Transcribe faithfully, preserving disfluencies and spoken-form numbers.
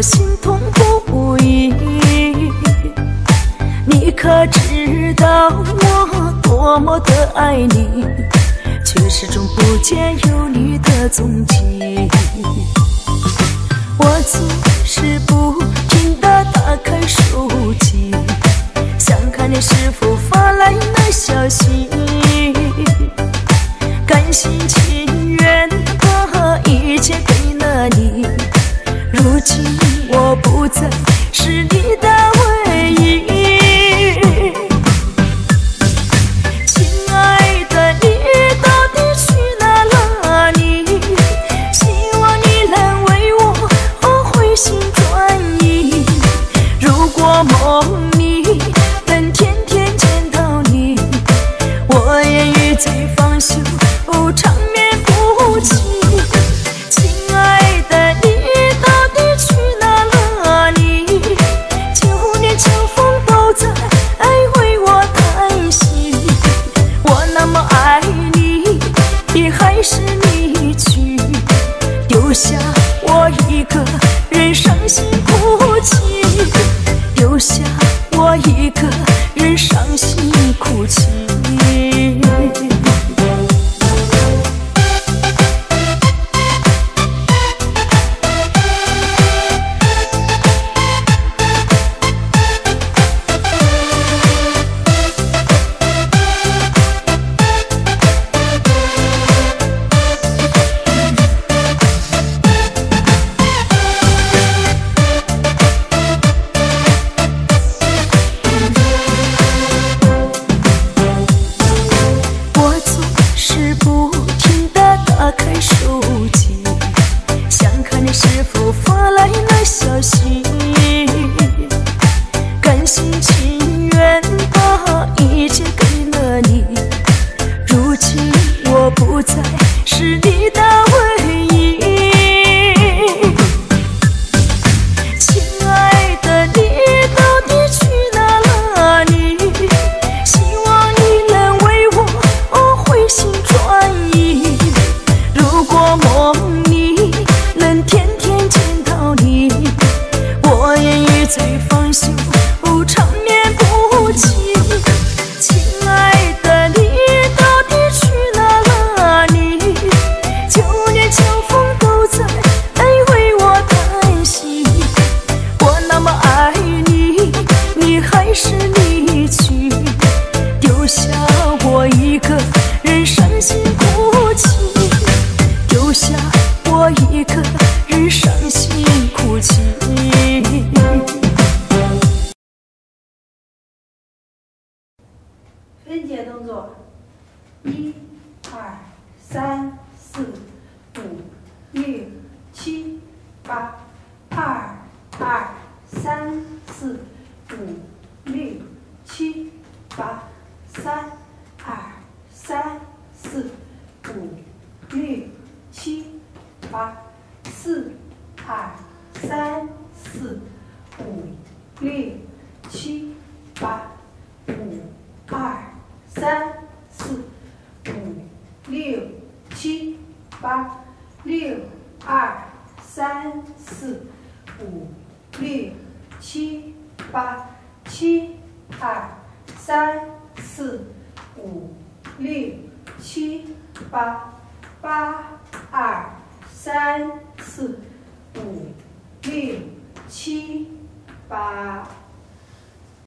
我心痛不已。你可知道我多么的爱你，却始终不见有你的踪迹。我总是不停地打开手机，想看你是否发来那消息。甘心情愿把一切给了你，如今我不再是你的唯一。亲爱的，你到底去哪了你？希望你能为我后回心转意。如果梦里能天天见到你，我也欲醉方休，长眠不起。亲爱的，你到底去哪了你？旧年秋风都在为我叹息。我那么爱你，也还是你去丢下我一个人伤心哭泣，丢下我一个人伤心哭泣。分解动作：一、二、三、四、五、六、七、八。二、二、三、四、五、六、七、八。三、二、三、四、五、六、七、八。四、二、三、四、五、六、七、八。五、二。三、四、五、六、七、八。六、二、三、四、五、六、七、八。七、二、三、四、五、六、七、八。八、二、三、四、五、六、七、八。